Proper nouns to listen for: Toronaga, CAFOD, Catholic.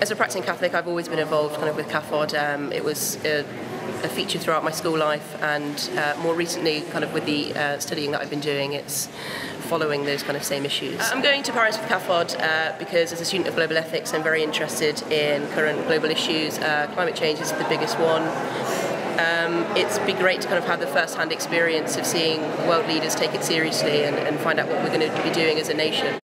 As a practicing Catholic, I've always been involved kind of with CAFOD. It was a feature throughout my school life, and more recently, kind of with the studying that I've been doing, it's following those kind of same issues. I'm going to Paris with CAFOD because as a student of global ethics, I'm very interested in current global issues. Climate change is the biggest one. It's been great to kind of have the first-hand experience of seeing world leaders take it seriously and find out what we're going to be doing as a nation.